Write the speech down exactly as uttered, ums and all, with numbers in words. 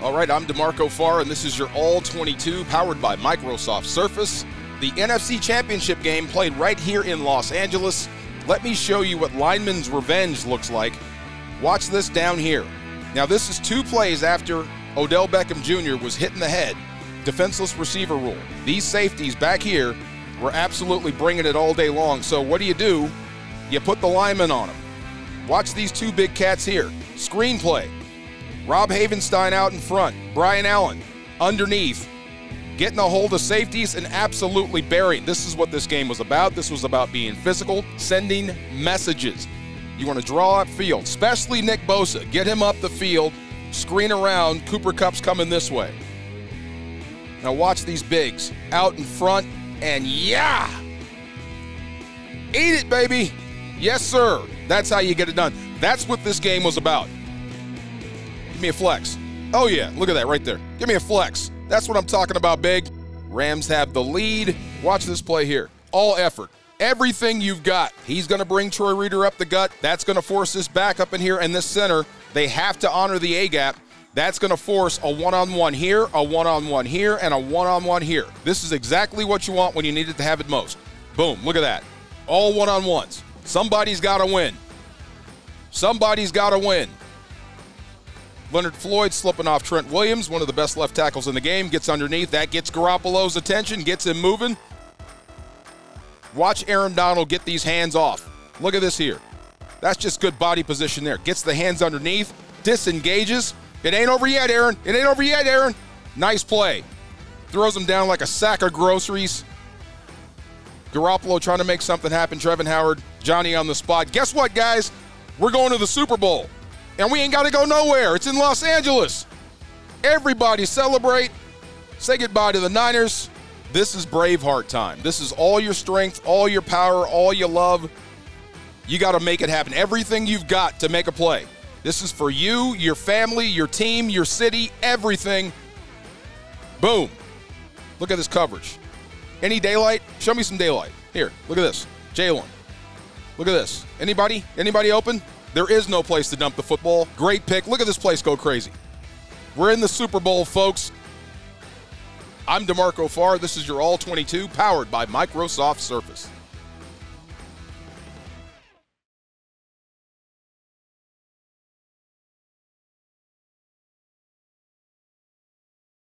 All right, I'm DeMarco Farr, and this is your All twenty-two powered by Microsoft Surface. The N F C Championship game played right here in Los Angeles. Let me show you what lineman's revenge looks like. Watch this down here. Now, this is two plays after Odell Beckham Junior was hit in the head. Defenseless receiver rule. These safeties back here were absolutely bringing it all day long. So what do you do? You put the lineman on him. Watch these two big cats here. Screenplay. Rob Havenstein out in front. Brian Allen underneath. Getting a hold of safeties and absolutely buried. This is what this game was about. This was about being physical, sending messages. You want to draw up field, especially Nick Bosa. Get him up the field, screen around. Cooper Kupp's coming this way. Now watch these bigs out in front, and yeah! Eat it, baby! Yes, sir. That's how you get it done. That's what this game was about. Give me a flex. Oh, yeah, look at that right there. Give me a flex. That's what I'm talking about, big. Rams have the lead. Watch this play here. All effort. Everything you've got. He's going to bring Troy Reeder up the gut. That's going to force this back up in here and this center. They have to honor the A-gap. That's going to force a one-on-one here, a one-on-one here, and a one-on-one here. This is exactly what you want when you need it to have it most. Boom, look at that. All one-on-ones. Somebody's got to win. Somebody's got to win. Leonard Floyd slipping off Trent Williams, one of the best left tackles in the game, gets underneath. That gets Garoppolo's attention, gets him moving. Watch Aaron Donald get these hands off. Look at this here. That's just good body position there. Gets the hands underneath, disengages. It ain't over yet, Aaron. It ain't over yet, Aaron. Nice play. Throws him down like a sack of groceries. Garoppolo trying to make something happen. Travin Howard, Johnny on the spot. Guess what, guys? We're going to the Super Bowl. And we ain't got to go nowhere. It's in Los Angeles. Everybody celebrate. Say goodbye to the Niners. This is Braveheart time. This is all your strength, all your power, all your love. You got to make it happen. Everything you've got to make a play. This is for you, your family, your team, your city, everything. Boom. Look at this coverage. Any daylight? Show me some daylight. Here, look at this. Jalen. Look at this. Anybody? Anybody open? There is no place to dump the football. Great pick. Look at this place go crazy. We're in the Super Bowl, folks. I'm DeMarco Farr. This is your All twenty-two powered by Microsoft Surface.